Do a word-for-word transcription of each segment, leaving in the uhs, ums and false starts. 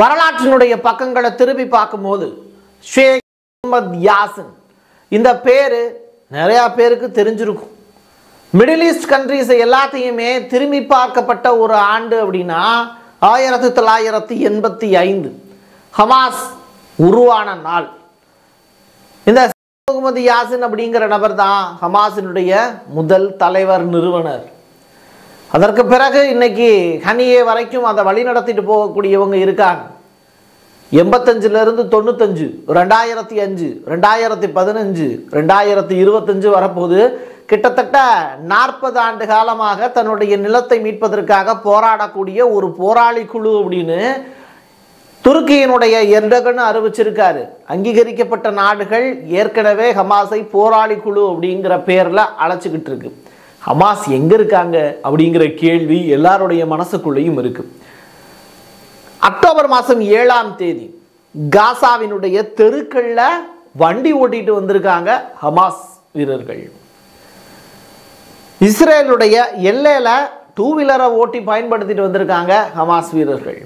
வரலாற்றினுடைய பக்கங்களை திருப்பி பார்க்கும்போது ஷேக் முகமது யாசின் இந்த பேர் நிறையா பேருக்கு தெரிஞ்சிருக்கும். மிடில் ஈஸ்ட் கண்ட்ரீஸை எல்லாத்தையுமே திரும்பி பார்க்கப்பட்ட ஒரு ஆண்டு அப்படின்னா ஆயிரத்தி தொள்ளாயிரத்தி எண்பத்தி ஐந்து ஹமாஸ் உருவான நாள். இந்த முகமது யாசின் அப்படிங்கிற நபர் தான் ஹமாஸினுடைய முதல் தலைவர் நிறுவனர். அதற்கு பிறகு இன்னைக்கு ஹனியே வரைக்கும் அதை வழி நடத்திட்டு போகக்கூடியவங்க இருக்காங்க. எண்பத்தஞ்சிலிருந்து தொண்ணூத்தஞ்சு, ரெண்டாயிரத்தி அஞ்சு, ரெண்டாயிரத்தி பதினஞ்சு, ரெண்டாயிரத்தி இருபத்தஞ்சு வரப்போது கிட்டத்தட்ட நாற்பது ஆண்டு காலமாக தன்னுடைய நிலத்தை மீட்பதற்காக போராடக்கூடிய ஒரு போராளி குழு அப்படின்னு துருக்கியினுடைய எர்டகன் அறிவிச்சிருக்காரு. அங்கீகரிக்கப்பட்ட நாடுகள் ஏற்கனவே ஹமாஸை போராளி குழு அப்படிங்கிற பேரில் அழைச்சிக்கிட்டு இருக்கு. ஹமாஸ் எங்கே இருக்காங்க அப்படிங்கிற கேள்வி எல்லாருடைய மனசுக்குள்ளேயும் இருக்குது. அக்டோபர் மாதம் ஏழாம் தேதி காசாவினுடைய தெருக்களில் வண்டி ஓட்டிட்டு வந்திருக்காங்க ஹமாஸ் வீரர்கள். இஸ்ரேலுடைய எல்லையில் டூ வீலரை ஓட்டி பயன்படுத்திட்டு வந்திருக்காங்க ஹமாஸ் வீரர்கள்.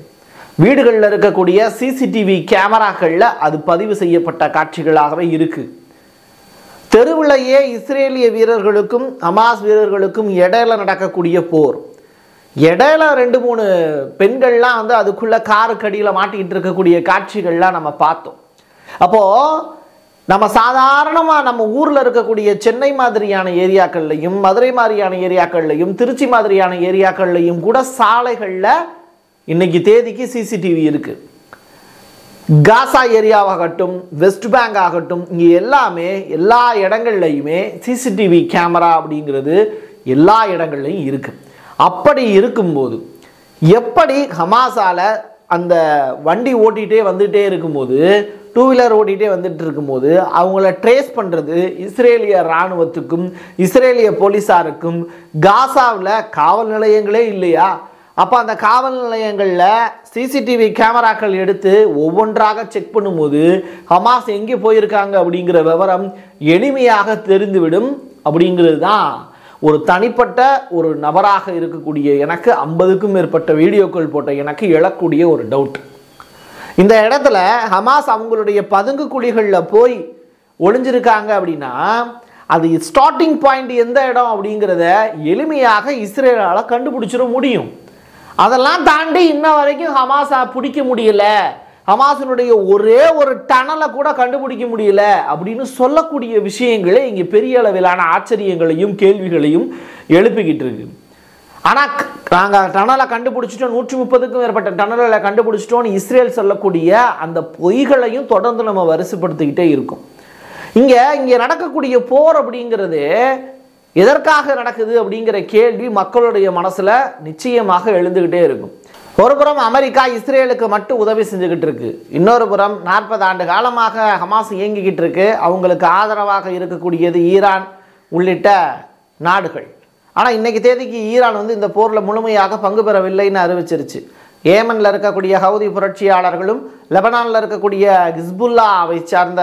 வீடுகளில் இருக்கக்கூடிய சிசிடிவி கேமராக்களில் அது பதிவு செய்யப்பட்ட காட்சிகளாகவே இருக்குது. தெருவிலேயே இஸ்ரேலிய வீரர்களுக்கும் ஹமாஸ் வீரர்களுக்கும் இடையில நடக்கக்கூடிய போர். இடையில ரெண்டு மூணு பெண்கள்லாம் வந்து அதுக்குள்ளே காருக்கடியில் மாட்டிக்கிட்டு இருக்கக்கூடிய காட்சிகள்லாம் நம்ம பார்த்தோம். அப்போது நம்ம சாதாரணமாக நம்ம ஊரில் இருக்கக்கூடிய சென்னை மாதிரியான ஏரியாக்கள்லையும், மதுரை மாதிரியான ஏரியாக்கள்லையும், திருச்சி மாதிரியான ஏரியாக்கள்லையும் கூட சாலைகளில் இன்னைக்கு தேதிக்கு சிசிடிவி இருக்குது. காசா ஏரியாவாகட்டும், வெஸ்ட் பேங்க் ஆகட்டும், இங்கே எல்லாமே எல்லா இடங்கள்லையுமே சிசிடிவி கேமரா அப்படிங்கிறது எல்லா இடங்கள்லையும் இருக்குது. அப்படி இருக்கும்போது எப்படி ஹமாஸால் அந்த வண்டி ஓட்டிகிட்டே வந்துகிட்டே இருக்கும்போது, டூ வீலர் ஓட்டிகிட்டே வந்துட்டு இருக்கும்போது அவங்கள ட்ரேஸ் பண்ணுறது இஸ்ரேலிய இராணுவத்துக்கும் இஸ்ரேலிய போலீஸாருக்கும் காசாவில் காவல் நிலையங்களே இல்லையா? அப்போ அந்த காவல் நிலையங்களில் சிசிடிவி கேமராக்கள் எடுத்து ஒவ்வொன்றாக செக் பண்ணும்போது ஹமாஸ் எங்கே போயிருக்காங்க அப்படிங்கிற விவரம் எளிமையாக தெரிந்துவிடும். அப்படிங்கிறது தான் ஒரு தனிப்பட்ட ஒரு நபராக இருக்கக்கூடிய எனக்கு, ஐம்பதுக்கும் மேற்பட்ட வீடியோக்கள் போட்ட எனக்கு எழக்கூடிய ஒரு டவுட். இந்த இடத்துல ஹமாஸ் அவங்களுடைய பதுங்கு குழிகளில் போய் ஒளிஞ்சிருக்காங்க அப்படின்னா அது ஸ்டார்டிங் பாயிண்ட் எந்த இடம் அப்படிங்கிறத எளிமையாக இஸ்ரேலால் கண்டுபிடிச்சிட முடியும். அதெல்லாம் தாண்டி இன்ன வரைக்கும் ஹமாஸை பிடிக்க முடியல, ஹமாஸினுடைய ஒரே ஒரு டனலை கூட கண்டுபிடிக்க முடியல அப்படின்னு சொல்லக்கூடிய விஷயங்களே இங்கே பெரிய அளவிலான ஆச்சரியங்களையும் கேள்விகளையும் எழுப்பிக்கிட்டு இருக்கு. ஆனால் நாங்கள் டனலை கண்டுபிடிச்சிட்டோம், நூற்றி முப்பதுக்கும் மேற்பட்ட டனலை கண்டுபிடிச்சிட்டோன்னு இஸ்ரேல் சொல்லக்கூடிய அந்த பொய்களையும் தொடர்ந்து நம்ம வரிசைப்படுத்திக்கிட்டே இருக்கோம். இங்கே இங்கே நடக்கக்கூடிய போர் அப்படிங்கிறது எதற்காக நடக்குது அப்படிங்கிற கேள்வி மக்களுடைய மனசில் நிச்சயமாக எழுந்துக்கிட்டே இருக்கும். ஒரு புறம் அமெரிக்கா இஸ்ரேலுக்கு மட்டும் உதவி செஞ்சுக்கிட்டு இருக்கு, இன்னொரு புறம் நாற்பது ஆண்டு காலமாக ஹமாஸ் இயங்கிக்கிட்டு இருக்கு. அவங்களுக்கு ஆதரவாக இருக்கக்கூடியது ஈரான் உள்ளிட்ட நாடுகள். ஆனால் இன்றைக்கு தேதிக்கு ஈரான் வந்து இந்த போரில் முழுமையாக பங்கு பெறவில்லைன்னு அறிவிச்சிருச்சு. ஏமனில் இருக்கக்கூடிய ஹவுதி புரட்சியாளர்களும் லெபனானில் இருக்கக்கூடிய ஹிஸ்புல்லாவை சார்ந்த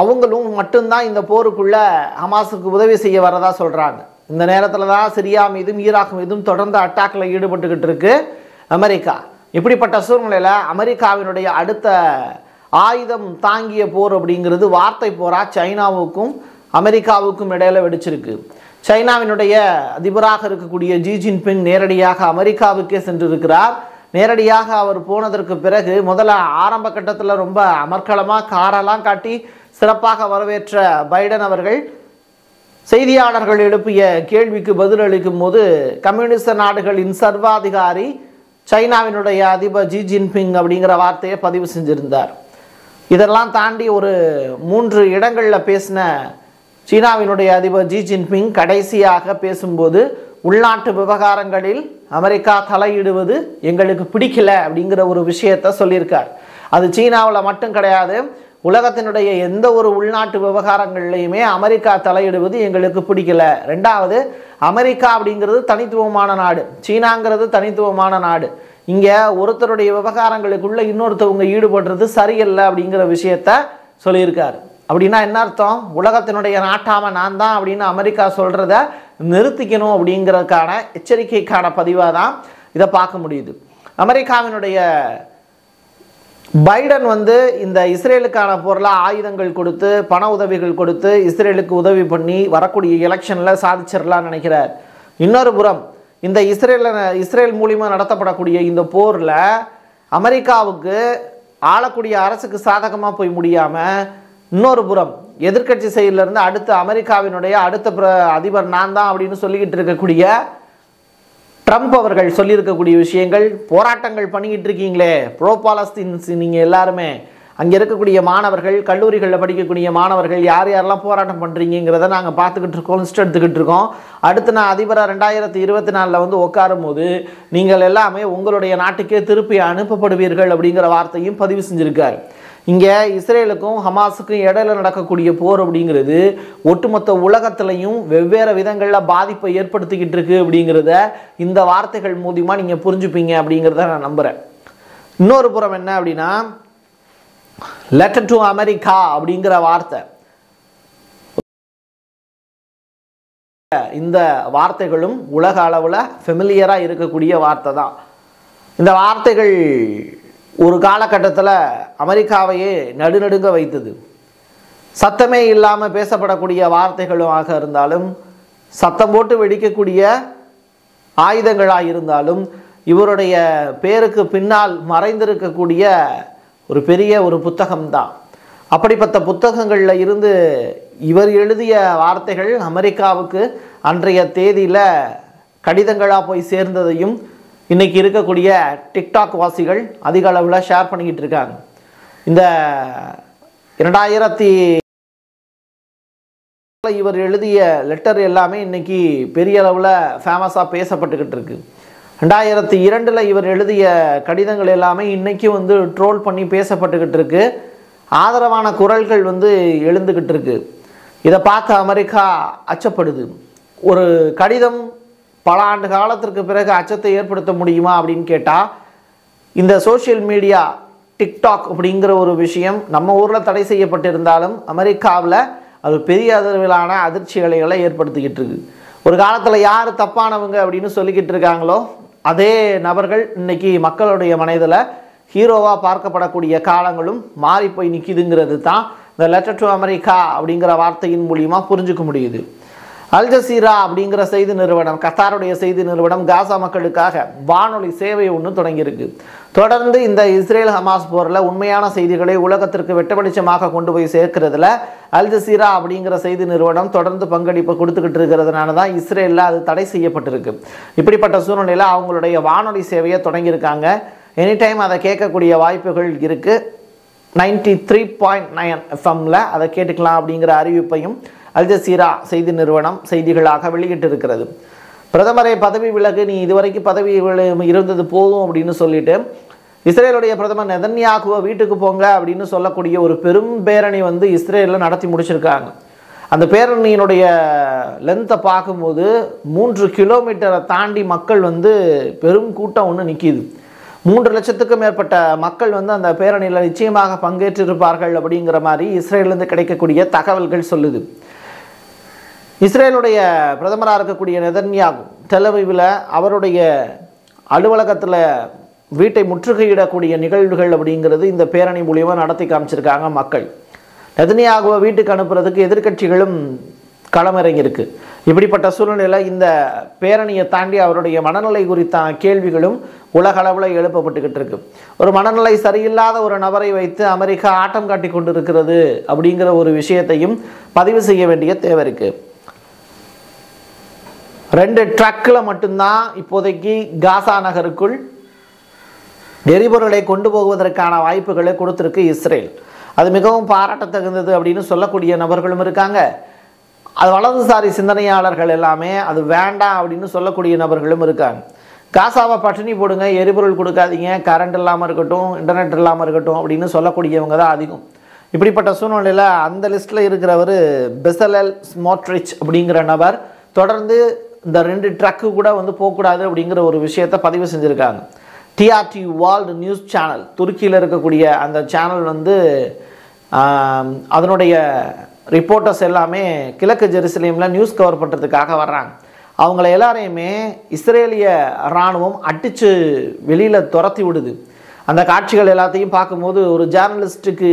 அவங்களும் மட்டும்தான் இந்த போருக்குள்ளே ஹமாஸுக்கு உதவி செய்ய வரதா சொல்கிறாங்க. இந்த நேரத்தில் தான் சிரியா மீதும் ஈராக் மீதும் தொடர்ந்து அட்டாக்கில் ஈடுபட்டுக்கிட்டு இருக்கு அமெரிக்கா. இப்படிப்பட்ட சூழ்நிலையில் அமெரிக்காவினுடைய அடுத்த ஆயுதம் தாங்கிய போர் அப்படிங்கிறது வார்த்தை போராக சைனாவுக்கும் அமெரிக்காவுக்கும் இடையில் வெடிச்சிருக்கு. சைனாவினுடைய அதிபராக இருக்கக்கூடிய ஜி ஜின்பிங் நேரடியாக அமெரிக்காவுக்கே சென்றிருக்கிறார். நேரடியாக அவர் போனதற்கு பிறகு முதல்ல ஆரம்ப கட்டத்தில் ரொம்ப அமர்க்களமாக காரெல்லாம் காட்டி சிறப்பாக வரவேற்ற பைடன் அவர்கள் செய்தியாளர்கள் எழுப்பிய கேள்விக்கு பதிலளிக்கும் போது கம்யூனிஸ்ட் நாடுகளின் சர்வாதிகாரி சைனாவினுடைய அதிபர் ஜி ஜின்பிங் அப்படிங்கிற வார்த்தையை பதிவு செஞ்சிருந்தார். இதெல்லாம் தாண்டி ஒரு மூன்று இடங்களில் பேசின சீனாவினுடைய அதிபர் ஜி ஜின்பிங் கடைசியாக பேசும்போது உள்நாட்டு விவகாரங்களில் அமெரிக்கா தலையிடுவது எங்களுக்கு பிடிக்கல அப்படிங்கிற ஒரு விஷயத்தை சொல்லியிருக்கார். அது சீனாவில் மட்டும் கிடையாது, உலகத்தினுடைய எந்த ஒரு உள்நாட்டு விவகாரங்கள்லையுமே அமெரிக்கா தலையிடுவது எங்களுக்கு பிடிக்கல. ரெண்டாவது, அமெரிக்கா அப்படிங்கிறது தனித்துவமான நாடு, சீனாங்கிறது தனித்துவமான நாடு. இங்கே ஒருத்தருடைய விவகாரங்களுக்குள்ளே இன்னொருத்தவங்க ஈடுபடுறது சரியில்லை அப்படிங்கிற விஷயத்த சொல்லியிருக்காரு. அப்படின்னா என்ன அர்த்தம்? உலகத்தினுடைய நாட்டாமல் நான் தான் அப்படின்னு அமெரிக்கா சொல்கிறத நிறுத்திக்கணும் அப்படிங்கிறதுக்கான எச்சரிக்கைக்கான பதிவாக தான் இதை பார்க்க முடியுது. அமெரிக்காவினுடைய பைடன் வந்து இந்த இஸ்ரேலுக்கான பொருளை ஆயுதங்கள் கொடுத்து பண உதவிகள் கொடுத்து இஸ்ரேலுக்கு உதவி பண்ணி வரக்கூடிய எலெக்ஷனில் சாதிச்சிடலாம்னு நினைக்கிறார். இன்னொரு புறம் இந்த இஸ்ரேல இஸ்ரேல் மூலிமா நடத்தப்படக்கூடிய இந்த போரில் அமெரிக்காவுக்கு ஆளக்கூடிய அரசுக்கு சாதகமாக போய் முடியாமல் இன்னொரு புறம் எதிர்க்கட்சி சைடிலிருந்து அடுத்த அமெரிக்காவினுடைய அடுத்த அதிபர் நான் தான் அப்படின்னு சொல்லிக்கிட்டு இருக்கக்கூடிய ட்ரம்ப் அவர்கள் சொல்லியிருக்கக்கூடிய விஷயங்கள், போராட்டங்கள் பண்ணிக்கிட்டு இருக்கீங்களே ப்ரோ பாலஸ்தீன்ஸ் நீங்கள் எல்லாருமே, அங்கே இருக்கக்கூடிய மாணவர்கள், கல்லூரிகளில் படிக்கக்கூடிய மாணவர்கள் யார் யாரெல்லாம் போராட்டம் பண்ணுறீங்கிறத நாங்கள் பார்த்துக்கிட்டு இருக்கோம், லிஸ்ட் எடுத்துக்கிட்டு இருக்கோம். அடுத்து நான் அதிபராக ரெண்டாயிரத்தி இருபத்தி நாலில் வந்து உட்காரும் போது நீங்கள் எல்லாமே உங்களுடைய நாட்டுக்கே திருப்பி அனுப்பப்படுவீர்கள் அப்படிங்கிற வார்த்தையும் பதிவு செஞ்சுருக்கார். இங்கே இஸ்ரேலுக்கும் ஹமாஸுக்கும் இடையில் நடக்கக்கூடிய போர் அப்படிங்கிறது ஒட்டுமொத்த உலகத்திலையும் வெவ்வேறு விதங்களில் பாதிப்பை ஏற்படுத்திக்கிட்டு இருக்கு அப்படிங்கிறத இந்த வார்த்தைகள் மூலிமா நீங்கள் புரிஞ்சுப்பீங்க அப்படிங்கிறத நான் நம்புகிறேன். இன்னொரு புறம் என்ன அப்படின்னா, லெட்டர் டு அமெரிக்கா அப்படிங்கிற வார்த்தை, இந்த வார்த்தைகளும் உலக அளவில் ஃபெமிலியராக இருக்கக்கூடிய வார்த்தை தான். இந்த வார்த்தைகள் ஒரு காலகட்டத்தில் அமெரிக்காவையே நடுநடுங்க வைத்தது. சத்தமே இல்லாமல் பேசப்படக்கூடிய வார்த்தைகளாக இருந்தாலும், சத்தம் போட்டு வெடிக்கக்கூடிய ஆயுதங்களாக இருந்தாலும், இவருடைய பேருக்கு பின்னால் மறைந்திருக்கக்கூடிய ஒரு பெரிய ஒரு புத்தகம்தான். அப்படிப்பட்ட புத்தகங்களில் இருந்து இவர் எழுதிய வார்த்தைகள் அமெரிக்காவுக்கு அன்றைய தேதியில் கடிதங்களாக போய் சேர்ந்ததையும் இன்றைக்கி இருக்கக்கூடிய டிக்டாக் வாசிகள் அதிக அளவில் ஷேர் பண்ணிக்கிட்டு இருக்காங்க. இந்த இரண்டாயிரத்தி இவர் எழுதிய லெட்டர் எல்லாமே இன்றைக்கி பெரிய அளவில் ஃபேமஸாக பேசப்பட்டுக்கிட்டு இருக்கு. ரெண்டாயிரத்தி இரண்டில் இவர் எழுதிய கடிதங்கள் எல்லாமே இன்றைக்கி வந்து ட்ரோல் பண்ணி பேசப்பட்டுக்கிட்டு இருக்குது. ஆதரவான குரல்கள் வந்து எழுந்துக்கிட்டு இருக்குது. இதை பார்த்து அமெரிக்கா அச்சப்படுது. ஒரு கடிதம் பல ஆண்டு காலத்திற்கு பிறகு அச்சத்தை ஏற்படுத்த முடியுமா அப்படின்னு கேட்டால், இந்த சோஷியல் மீடியா டிக்டாக் அப்படிங்கிற ஒரு விஷயம் நம்ம ஊரில் தடை செய்யப்பட்டிருந்தாலும் அமெரிக்காவில் அது பெரிய அளவிலான அதிர்ச்சி அலைகளை ஏற்படுத்திக்கிட்டு இருக்குது. ஒரு காலத்தில் யார் தப்பானவங்க அப்படின்னு சொல்லிக்கிட்டு இருக்காங்களோ அதே நபர்கள் இன்றைக்கி மக்களுடைய மனதில் ஹீரோவாக பார்க்கப்படக்கூடிய காலங்களும் மாறி போய் நிற்கிதுங்கிறது தான் இந்த லெட்டர் டு அமெரிக்கா அப்படிங்கிற வார்த்தையின் மூலிமா புரிஞ்சுக்க முடியுது. அல் ஜசீரா அப்படிங்கிற செய்தி நிறுவனம், கத்தாருடைய செய்தி நிறுவனம், காசா மக்களுக்காக வானொலி சேவை ஒன்று தொடங்கியிருக்கு. தொடர்ந்து இந்த இஸ்ரேல் ஹமாஸ் போரில் உண்மையான செய்திகளை உலகத்திற்கு வெட்ட வெளிச்சமாக கொண்டு போய் சேர்க்கிறதுல அல் ஜசீரா அப்படிங்கிற செய்தி நிறுவனம் தொடர்ந்து பங்களிப்பு கொடுத்துக்கிட்டு இருக்கிறதுனால தான் இஸ்ரேலில் அது தடை செய்யப்பட்டிருக்கு. இப்படிப்பட்ட சூழ்நிலையில் அவங்களுடைய வானொலி சேவையை தொடங்கியிருக்காங்க. எனி டைம் அதை கேட்கக்கூடிய வாய்ப்புகள் இருக்குது. நைன்டி த்ரீ பாயிண்ட் நைன் எஃப்எம்மில் அதை கேட்டுக்கலாம் அப்படிங்கிற அறிவிப்பையும் அல் ஜசீரா செய்தி நிறுவனம் செய்திகளாக வெளியிட்டு இருக்கிறது. பிரதமரை பதவி விலகு, நீ இதுவரைக்கும் பதவி இருந்தது போதும் அப்படின்னு சொல்லிட்டு இஸ்ரேலுடைய பிரதமர் நெதன்யாகுவை வீட்டுக்கு போங்க அப்படின்னு சொல்லக்கூடிய ஒரு பெரும் பேரணி வந்து இஸ்ரேலில் நடத்தி முடிச்சிருக்காங்க. அந்த பேரணியினுடைய லென்த்தை பார்க்கும்போது மூன்று கிலோமீட்டரை தாண்டி மக்கள் வந்து பெரும் கூட்டம் ஒன்று நிற்கிது. மூன்று லட்சத்துக்கும் மேற்பட்ட மக்கள் வந்து அந்த பேரணியில் நிச்சயமாக பங்கேற்றிருப்பார்கள் அப்படிங்கிற மாதிரி இஸ்ரேலிருந்து கிடைக்கக்கூடிய தகவல்கள் சொல்லுது. இஸ்ரேலுடைய பிரதமராக இருக்கக்கூடிய நெதன்யாகு டெல்அவீவில் அவருடைய அலுவலகத்தில் வீட்டை முற்றுகையிடக்கூடிய நிகழ்வுகள் அப்படிங்கிறது இந்த பேரணி மூலியமாக நடத்தி காமிச்சிருக்காங்க மக்கள். நெதன்யாகுவை வீட்டுக்கு அனுப்புறதுக்கு எதிர்கட்சிகளும் களமிறங்கியிருக்கு. இப்படிப்பட்ட சூழ்நிலையில் இந்த பேரணியை தாண்டி அவருடைய மனநிலை குறித்த கேள்விகளும் உலக அளவில் எழுப்பப்பட்டுக்கிட்டு இருக்கு. ஒரு மனநிலை சரியில்லாத ஒரு நபரை வைத்து அமெரிக்கா ஆட்டம் காட்டி கொண்டு இருக்கிறது அப்படிங்கிற ஒரு விஷயத்தையும் பதிவு செய்ய வேண்டிய தேவை இருக்குது. ரெண்டு ட்ரக்கில் மட்டும்தான் இப்போதைக்கு காசா நகருக்குள் எரிபொருளை கொண்டு போகுவதற்கான வாய்ப்புகளை கொடுத்துருக்கு இஸ்ரேல். அது மிகவும் பாராட்டத்தகுந்தது அப்படின்னு சொல்லக்கூடிய நபர்களும் இருக்காங்க. அது வலதுசாரி சிந்தனையாளர்கள் எல்லாமே அது வேண்டாம் அப்படின்னு சொல்லக்கூடிய நபர்களும் இருக்காங்க. காசாவை பட்டினி போடுங்க, எரிபொருள் கொடுக்காதீங்க, கரண்ட் இல்லாமல் இருக்கட்டும், இன்டர்நெட் இல்லாமல் இருக்கட்டும் அப்படின்னு சொல்லக்கூடியவங்க தான் அதிகம். இப்படிப்பட்ட சூழ்நிலையில் அந்த லிஸ்ட்டில் இருக்கிறவர் பெசலல் ஸ்மோட்ரிச் அப்படிங்கிற நபர் தொடர்ந்து இந்த ரெண்டு ட்ரக்கு கூட வந்து போகக்கூடாது அப்படிங்கிற ஒரு விஷயத்தை பதிவு செஞ்சுருக்காங்க. டிஆர்டி வேர்ல்டு நியூஸ் சேனல், துருக்கியில் இருக்கக்கூடிய அந்த சேனல் வந்து அதனுடைய ரிப்போர்ட்டர்ஸ் எல்லாமே கிழக்கு ஜெருசலேமில் நியூஸ் கவர் பண்ணுறதுக்காக வர்றாங்க. அவங்கள எல்லாரையுமே இஸ்ரேலிய இராணுவம் அடித்து வெளியில் துரத்தி விடுது. அந்த காட்சிகள் எல்லாத்தையும் பார்க்கும்போது ஒரு ஜேர்னலிஸ்ட்டுக்கு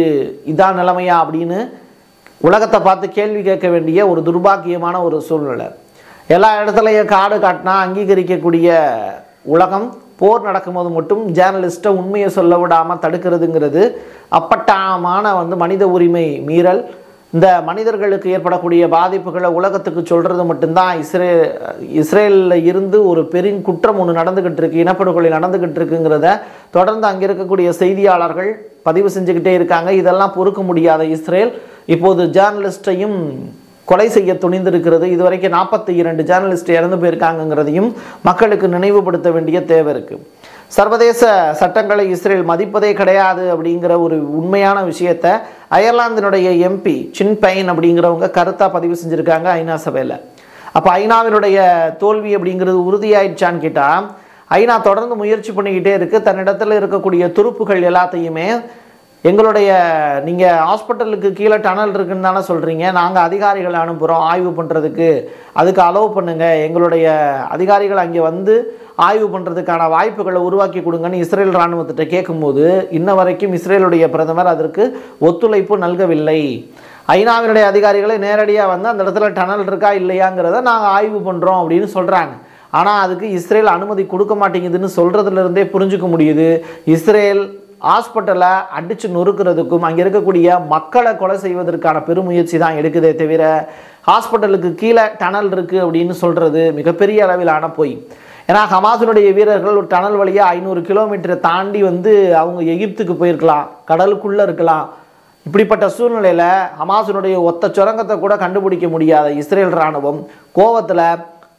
இதான் நிலைமையா அப்படின்னு உலகத்தை பார்த்து கேள்வி கேட்க வேண்டிய ஒரு துர்பாக்கியமான ஒரு சூழ்நிலை. எல்லா இடத்துலையும் காடு காட்டினா அங்கீகரிக்கக்கூடிய உலகம் போர் நடக்கும்போது மட்டும் ஜேர்னலிஸ்ட்டை உண்மையை சொல்ல விடாமல் தடுக்கிறதுங்கிறது அப்பட்டமான வந்து மனித உரிமை மீறல். இந்த மனிதர்களுக்கு ஏற்படக்கூடிய பாதிப்புகளை உலகத்துக்கு சொல்கிறது மட்டும்தான் இஸ்ரே இஸ்ரேலில் இருந்து ஒரு பெரும் குற்றம் ஒன்று நடந்துக்கிட்டு இருக்குது, இனப்படுகொலை நடந்துக்கிட்டு இருக்குங்கிறத தொடர்ந்து அங்கே இருக்கக்கூடிய செய்தியாளர்கள் பதிவு செஞ்சுக்கிட்டே இருக்காங்க. இதெல்லாம் பொறுக்க முடியாத இஸ்ரேல் இப்போது ஜேர்னலிஸ்டையும் கொலை செய்ய துணிந்திருக்கிறது. இதுவரைக்கும் நாற்பத்தி இரண்டு ஜேர்னலிஸ்ட் இறந்து போயிருக்காங்கிறதையும் மக்களுக்கு நினைவுபடுத்த வேண்டிய தேவை இருக்குது. சர்வதேச சட்டங்களை இஸ்ரேல் மதிப்பதே கிடையாது அப்படிங்கிற ஒரு உண்மையான விஷயத்தை அயர்லாந்தினுடைய எம்பி சின்பைன் அப்படிங்கிறவங்க கருத்தாக பதிவு செஞ்சுருக்காங்க ஐநா சபையில். அப்போ ஐநாவினுடைய தோல்வி அப்படிங்கிறது உறுதியாயிடுச்சான்னு கேட்டால், ஐநா தொடர்ந்து முயற்சி பண்ணிக்கிட்டே இருக்குது. தன்னிடத்தில் இருக்கக்கூடிய துருப்புகள் எல்லாத்தையுமே எங்களுடைய நீங்கள் ஹாஸ்பிட்டலுக்கு கீழே டனல் இருக்குன்னு தானே சொல்கிறீங்க, நாங்கள் அதிகாரிகளை அனுப்புகிறோம் ஆய்வு பண்ணுறதுக்கு, அதுக்கு அலோவ் பண்ணுங்கள், எங்களுடைய அதிகாரிகள் அங்கே வந்து ஆய்வு பண்ணுறதுக்கான வாய்ப்புகளை உருவாக்கி கொடுங்கன்னு இஸ்ரேல் இராணுவத்திட்ட கேட்கும்போது இன்ன வரைக்கும் இஸ்ரேலுடைய பிரதமர் அதற்கு ஒத்துழைப்பு நல்கவில்லை. ஐநாவினுடைய அதிகாரிகளை நேரடியாக வந்து அந்த இடத்துல டனல் இருக்கா இல்லையாங்கிறத நாங்கள் ஆய்வு பண்ணுறோம் அப்படின்னு சொல்கிறாங்க. ஆனால் அதுக்கு இஸ்ரேல் அனுமதி கொடுக்க மாட்டேங்குதுன்னு சொல்கிறதுலேருந்தே புரிஞ்சுக்க முடியுது இஸ்ரேல் ஹாஸ்பிட்டலை அடித்து நொறுக்கிறதுக்கும் அங்கே இருக்கக்கூடிய மக்களை கொலை செய்வதற்கான பெருமுயற்சி தான் எடுக்குதே தவிர ஹாஸ்பிட்டலுக்கு கீழே டனல் இருக்குது அப்படின்னு சொல்கிறது மிகப்பெரிய அளவிலான போய். ஏன்னா ஹமாஸினுடைய வீரர்கள் ஒரு டனல் வழியாக ஐநூறு கிலோமீட்டரை தாண்டி வந்து அவங்க எகிப்துக்கு போயிருக்கலாம், கடலுக்குள்ளே இருக்கலாம். இப்படிப்பட்ட சூழ்நிலையில் ஹமாஸினுடைய ஒத்த சுரங்கத்தை கூட கண்டுபிடிக்க முடியாத இஸ்ரேல் இராணுவம் கோவத்தில்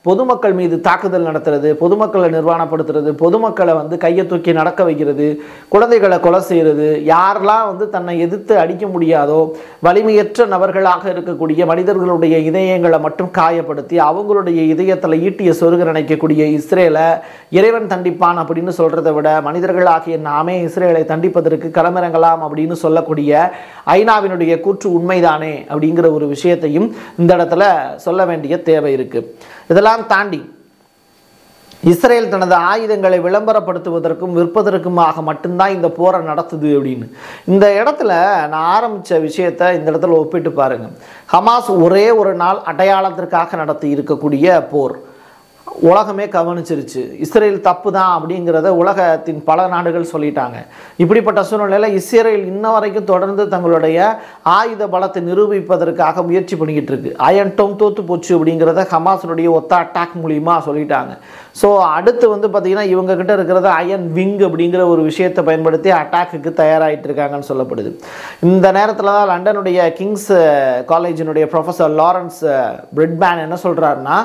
பொதுமக்கள் மீது தாக்குதல் நடத்துறது, பொதுமக்களை நிர்வாணப்படுத்துறது, பொதுமக்களை வந்து கையை தூக்கி நடக்க வைக்கிறது, குழந்தைகளை கொலை செய்கிறது, யாரெல்லாம் வந்து தன்னை எதிர்த்து அடிக்க முடியாதோ வலிமையற்ற நபர்களாக இருக்கக்கூடிய மனிதர்களுடைய இதயங்களை மட்டும் காயப்படுத்தி அவங்களுடைய இதயத்தில் ஈட்டிய சொருக நினைக்கக்கூடிய இஸ்ரேலை இறைவன் தண்டிப்பான் அப்படின்னு சொல்கிறத விட மனிதர்களாகிய நாமே இஸ்ரேலை தண்டிப்பதற்கு களமிறங்கலாம் அப்படின்னு சொல்லக்கூடிய ஐநாவினுடைய கூற்று உண்மைதானே அப்படிங்கிற ஒரு விஷயத்தையும் இந்த இடத்துல சொல்ல வேண்டிய தேவை இருக்குது. இதெல்லாம் தாண்டி இஸ்ரேல் தனது ஆயுதங்களை விளம்பரப்படுத்துவதற்கும் விற்பதற்குமாக மட்டும்தான் இந்த போரை நடத்துது அப்படின்னு இந்த இடத்துல நான் ஆரம்பித்த விஷயத்தை இந்த இடத்துல ஒப்பிட்டு பாருங்க. ஹமாஸ் ஒரே ஒரு நாள் அடையாளத்திற்காக நடத்தி இருக்கக்கூடிய போர் உலகமே கவனிச்சிருச்சு, இஸ்ரேல் தப்பு தான் அப்படிங்கிறத உலகத்தின் பல நாடுகள் சொல்லிட்டாங்க. இப்படிப்பட்ட சூழ்நிலையில் இஸ்ரேல் இன்ன வரைக்கும் தொடர்ந்து தங்களுடைய ஆயுத பலத்தை நிரூபிப்பதற்காக முயற்சி பண்ணிக்கிட்டு இருக்கு. அயன் டோம் தோத்து போச்சு அப்படிங்கிறத ஹமாஸினுடைய ஒத்த அட்டாக் மூலிமா சொல்லிட்டாங்க. ஸோ அடுத்து வந்து பார்த்திங்கன்னா இவங்ககிட்ட இருக்கிறத அயன் விங் அப்படிங்கிற ஒரு விஷயத்தை பயன்படுத்தி அட்டாக்குக்கு தயாராகிட்டு இருக்காங்கன்னு சொல்லப்படுது. இந்த நேரத்தில் தான் லண்டனுடைய கிங்ஸ் காலேஜினுடைய ப்ரொஃபஸர் லாரன்ஸ் பிரிட்மேன் என்ன சொல்கிறாருன்னா,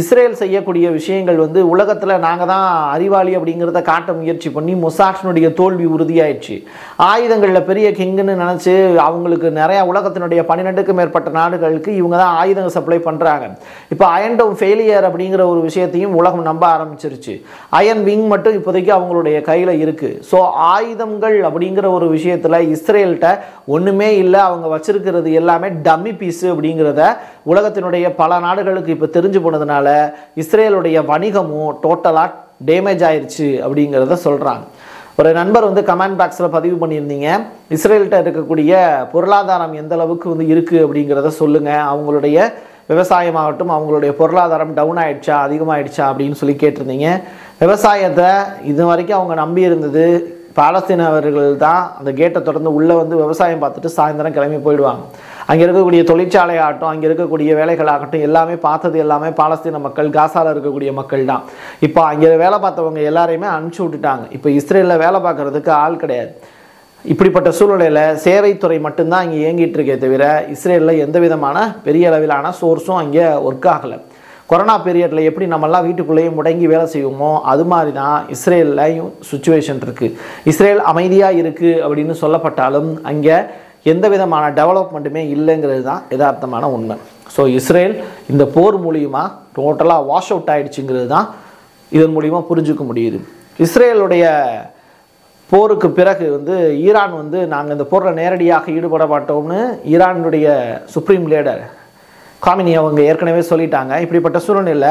இஸ்ரேல் செய்யக்கூடிய விஷயங்கள் வந்து உலகத்தில் நாங்கள் தான் அறிவாளி அப்படிங்கிறத காட்ட முயற்சி பண்ணி மொசாட்னுடைய தோல்வி உறுதியாயிடுச்சு. ஆயுதங்களில் பெரிய கிங்குன்னு நினச்சி அவங்களுக்கு நிறையா உலகத்தினுடைய பன்னிரெண்டுக்கும் மேற்பட்ட நாடுகளுக்கு இவங்க தான் ஆயுதங்கள் சப்ளை பண்ணுறாங்க. இப்போ அயன் டோம் ஃபெயிலியர் அப்படிங்கிற ஒரு விஷயத்தையும் உலகம் நம்ப ஆரம்பிச்சிருச்சு. அயன் விங் மட்டும் இப்போதைக்கு அவங்களுடைய கையில் இருக்குது. ஸோ ஆயுதங்கள் அப்படிங்கிற ஒரு விஷயத்தில் இஸ்ரேல்கிட்ட ஒன்றுமே இல்லை, அவங்க வச்சிருக்கிறது எல்லாமே டம்மி பீஸு அப்படிங்கிறத உலகத்தினுடைய பல நாடுகளுக்கு இப்போ தெரிஞ்சு போனதுனால இஸ்ரேலுடைய வணிகமும் டோட்டலா டேமேஜ் ஆயிருச்சு அப்படிங்கிறத சொல்றாங்க. ஒரு நண்பர் வந்து கமெண்ட் பாக்ஸில் பதிவு பண்ணியிருந்தீங்க, இஸ்ரேல்கிட்ட இருக்கக்கூடிய பொருளாதாரம் எந்த அளவுக்கு வந்து இருக்கு அப்படிங்கிறத சொல்லுங்க, அவங்களுடைய விவசாயமாகட்டும் அவங்களுடைய பொருளாதாரம் டவுன் ஆயிடுச்சா அதிகமாயிடுச்சா அப்படின்னு சொல்லி கேட்டிருந்தீங்க. விவசாயத்தை இது வரைக்கும் அவங்க நம்பி இருந்தது பாலஸ்தீனவர்கள் தான் அந்த கேட்டை தொடர்ந்து உள்ளே வந்து விவசாயம் பார்த்துட்டு சாயந்தரம் கிளம்பி போயிடுவாங்க. அங்கே இருக்கக்கூடிய தொழிற்சாலை ஆகட்டும் அங்கே இருக்கக்கூடிய வேலைகளாகட்டும் எல்லாமே பார்த்தது எல்லாமே பாலஸ்தீன மக்கள், காசாவில் இருக்கக்கூடிய மக்கள் தான். இப்போ அங்கே வேலை பார்த்தவங்க எல்லாரையுமே அனுப்பிச்சி விட்டுட்டாங்க. இப்போ இஸ்ரேலில் வேலை பார்க்குறதுக்கு ஆள் கிடையாது. இப்படிப்பட்ட சூழ்நிலையில் சேவைத்துறை மட்டும்தான் இங்கே இயங்கிட்டு இருக்கே தவிர இஸ்ரேலில் எந்த விதமான பெரிய அளவிலான சோர்ஸும் அங்கே ஒர்க் ஆகலை. கொரோனா பீரியடில் எப்படி நம்மெல்லாம் வீட்டுக்குள்ளேயே முடங்கி வேலை செய்வோமோ அது மாதிரி தான் இஸ்ரேல்லையும் சுச்சுவேஷன் இருக்குது. இஸ்ரேல் அமைதியாக இருக்குது அப்படின்னு சொல்லப்பட்டாலும் அங்கே எந்த விதமான டெவலப்மெண்ட்டுமே இல்லைங்கிறது தான் யதார்த்தமான உண்மை. ஸோ இஸ்ரேல் இந்த போர் மூலிமா டோட்டலாக வாஷ் அவுட் ஆகிடுச்சுங்கிறது தான் இதன் மூலிமா புரிஞ்சுக்க முடியுது. இஸ்ரேலுடைய போருக்கு பிறகு வந்து ஈரான் வந்து நாங்கள் இந்த போரில் நேரடியாக ஈடுபட மாட்டோம்னு ஈரானுடைய சுப்ரீம் லீடர் காமினி அவங்க ஏற்கனவே சொல்லிட்டாங்க. இப்படிப்பட்ட சூழ்நிலையில்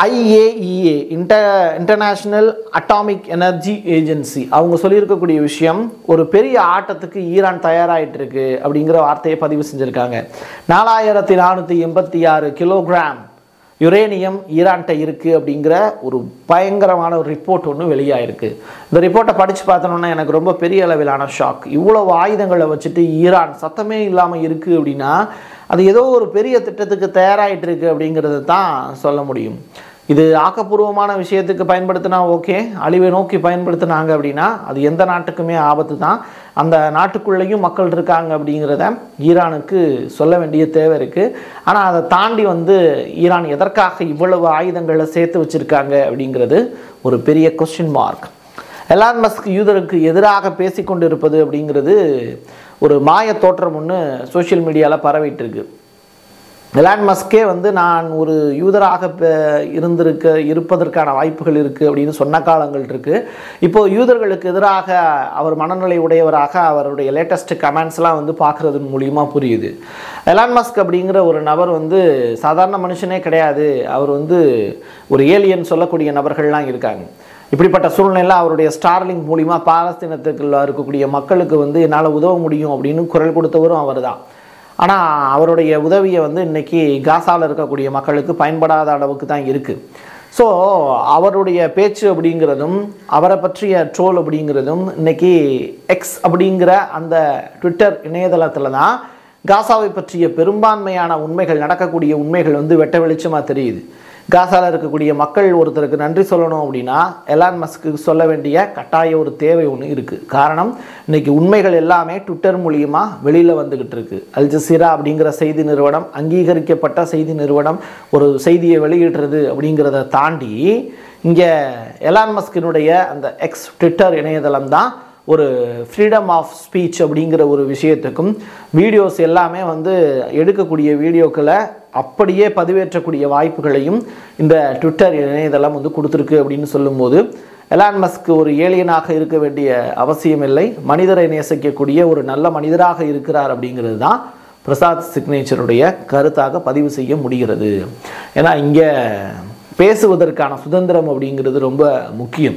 I A E A, Inter International Atomic Energy Agency. அவங்க சொல்லியிருக்கக்கூடிய விஷயம், ஒரு பெரிய ஆட்டத்துக்கு ஈரான் தயாராயிட்டு இருக்கு அப்படிங்கிற வார்த்தையை பதிவு செஞ்சிருக்காங்க. நாலாயிரத்தி நானூற்றி எண்பத்தி ஆறு கிலோகிராம் யுரேனியம் ஈரான்கிட்ட இருக்குது அப்படிங்கிற ஒரு பயங்கரமான ஒரு ரிப்போர்ட் ஒன்று வெளியாயிருக்கு. இந்த ரிப்போர்ட்டை படித்து பார்த்தோன்னா எனக்கு ரொம்ப பெரிய அளவிலான ஷாக். இவ்வளவு ஆயுதங்களை வச்சுட்டு ஈரான் சத்தமே இல்லாமல் இருக்குது அப்படின்னா அது ஏதோ ஒரு பெரிய திட்டத்துக்கு தயாராகிட்டு இருக்குது அப்படிங்கிறது தான் சொல்ல முடியும். இது ஆக்கப்பூர்வமான விஷயத்துக்கு பயன்படுத்தினா ஓகே, அழிவை நோக்கி பயன்படுத்தினாங்க அப்படின்னா அது எந்த நாட்டுக்குமே ஆபத்து தான். அந்த நாட்டுக்குள்ளேயும் மக்கள் இருக்காங்க அப்படிங்கிறத ஈரானுக்கு சொல்ல வேண்டிய தேவை இருக்குது. ஆனால் அதை தாண்டி வந்து ஈரான் எதற்காக இவ்வளவு ஆயுதங்களை சேர்த்து வச்சுருக்காங்க அப்படிங்கிறது ஒரு பெரிய கொஸ்டின் மார்க். எலான் மஸ்க் யூதருக்கு எதிராக பேசி கொண்டு இருப்பது அப்படிங்கிறது ஒரு மாய தோற்றம் ஒன்று சோஷியல் மீடியாவில் பரவிட்டுருக்கு. எலான் மஸ்கே வந்து நான் ஒரு யூதராக இருந்திருக்க இருப்பதற்கான வாய்ப்புகள் இருக்குது அப்படின்னு சொன்ன காலங்கள் இருக்குது. இப்போது யூதர்களுக்கு எதிராக அவர் மனநிலை உடையவராக அவருடைய லேட்டஸ்ட் கமெண்ட்ஸ்லாம் வந்து பார்க்குறது மூலிமா புரியுது. எலான் மஸ்க் அப்படிங்கிற ஒரு நபர் வந்து சாதாரண மனுஷனே கிடையாது. அவர் வந்து ஒரு ஏலியன் சொல்லக்கூடிய நபர்கள்லாம் இருக்காங்க. இப்படிப்பட்ட சூழ்நிலையில் அவருடைய ஸ்டார்லிங் மூலிமா பாலஸ்தீனத்துக்குள்ள இருக்கக்கூடிய மக்களுக்கு வந்து என்னால் உதவ முடியும் அப்படின்னு குரல் கொடுத்தவரும் அவர் தான். ஆனால் அவருடைய உதவியை வந்து இன்றைக்கி காசாவில் இருக்கக்கூடிய மக்களுக்கு பயன்படாத அளவுக்கு தான் இருக்குது. ஸோ அவருடைய பேச்சு அப்படிங்கிறதும் அவரை பற்றிய ட்ரோல் அப்படிங்கிறதும் இன்றைக்கி எக்ஸ் அப்படிங்கிற அந்த ட்விட்டர் இணையதளத்தில் தான் காசாவை பற்றிய பெரும்பான்மையான உண்மைகள், நடக்கக்கூடிய உண்மைகள் வந்து வெட்ட வெளிச்சமாக தெரியுது. காசாவில் இருக்கக்கூடிய மக்கள் ஒருத்தருக்கு நன்றி சொல்லணும் அப்படின்னா எலான் மஸ்க்கு சொல்ல வேண்டிய கட்டாய ஒரு தேவை ஒன்று இருக்குது. காரணம், இன்றைக்கி உண்மைகள் எல்லாமே ட்விட்டர் மூலிமா வெளியில் வந்துக்கிட்டு இருக்குது. அல் ஜசீரா அப்படிங்கிற செய்தி நிறுவனம், அங்கீகரிக்கப்பட்ட செய்தி நிறுவனம் ஒரு செய்தியை வெளியிடுறது அப்படிங்கிறத தாண்டி இங்கே எலான் மஸ்கினுடைய அந்த எக்ஸ் ட்விட்டர் இணையதளம் தான் ஒரு ஃப்ரீடம் ஆஃப் ஸ்பீச் அப்படிங்கிற ஒரு விஷயத்துக்கும் வீடியோஸ் எல்லாமே வந்து எடுக்கக்கூடிய வீடியோக்களை அப்படியே பதிவேற்றக்கூடிய வாய்ப்புகளையும் இந்த ட்விட்டர் இணையதளம் வந்து கொடுத்துருக்கு அப்படின்னு சொல்லும்போது எலான் மஸ்க் ஒரு ஏலியனாக இருக்க வேண்டிய அவசியம் இல்லை. மனிதரை நேசிக்கக்கூடிய ஒரு நல்ல மனிதராக இருக்கிறார் அப்படிங்கிறது தான் பிரசாத் சிக்னேச்சருடைய கருத்தாக பதிவு செய்ய முடிகிறது. ஏன்னா இங்கே பேசுவதற்கான சுதந்திரம் அப்படிங்கிறது ரொம்ப முக்கியம்.